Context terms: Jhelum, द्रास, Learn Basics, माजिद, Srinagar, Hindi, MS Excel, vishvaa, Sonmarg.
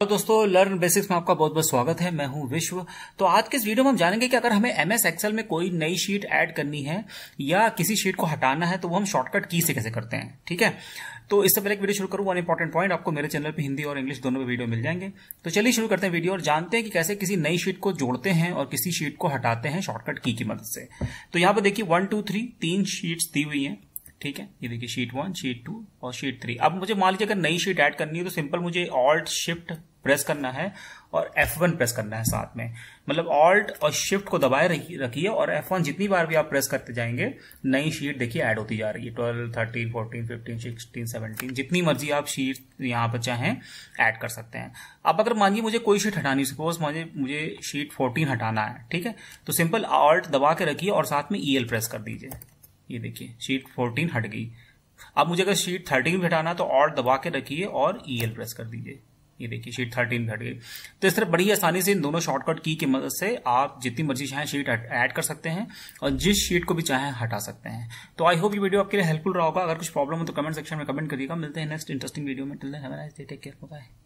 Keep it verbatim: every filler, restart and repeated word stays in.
तो दोस्तों learn basics में आपका बहुत बहुत स्वागत है। मैं हूं विश्व। तो आज के इस वीडियो में हम जानेंगे कि अगर हमें एमएस एक्सेल में कोई नई शीट ऐड करनी है या किसी शीट को हटाना है तो वो हम शॉर्टकट की से कैसे करते हैं। ठीक है, तो इससे पहले एक वीडियो शुरू करूं, वन इंपॉर्टेंट पॉइंट, आपको मेरे चैनल पे हिंदी और इंग्लिश दोनों में वीडियो मिल जाएंगे। तो चलिए शुरू करते हैं वीडियो और जानते हैं कि कैसे किसी नई शीट को जोड़ते हैं और किसी शीट को हटाते हैं शॉर्टकट की की मदद से। तो यहाँ पर देखिए वन टू थ्री तीन शीट्स दी हुई है। ठीक है, ये देखिए शीट वन, शीट टू और शीट थ्री। अब मुझे मान लीजिए अगर नई शीट ऐड करनी है तो सिंपल मुझे ऑल्ट शिफ्ट प्रेस करना है और एफ वन प्रेस करना है साथ में, मतलब ऑल्ट और शिफ्ट को दबाए रखिए और एफ वन जितनी बार भी आप प्रेस करते जाएंगे नई शीट देखिए ऐड होती जा रही है। Twelve, thirteen, fourteen, fifteen, sixteen, seventeen जितनी मर्जी आप शीट यहाँ पर चाहें ऐड कर सकते हैं। अब अगर मानिए मुझे कोई शीट हटानी, सपोज मानिए मुझे शीट फोर्टीन हटाना है, ठीक है, तो सिंपल ऑल्ट दबा के रखिए और साथ में ई एल प्रेस कर दीजिए। ये देखिए शीट फोर्टीन हट गई। अब मुझे अगर शीट थर्टीन भी हटाना है तो ऑल्ट दबा के रखिए और ई एल प्रेस कर दीजिए। ये देखिए शीट थर्टीन घट गई। तो इस तरह बड़ी आसानी से इन दोनों शॉर्टकट की की मदद से आप जितनी मर्जी चाहें शीट ऐड कर सकते हैं और जिस शीट को भी चाहें हटा सकते हैं। तो आई होप ये वीडियो आपके लिए हेल्पफुल रहा होगा। अगर कुछ प्रॉब्लम हो तो कमेंट सेक्शन में कमेंट करिएगा। मिलते हैं नेक्स्ट इंटरेस्टिंग वीडियो में। Till then have a nice day, take care, bye.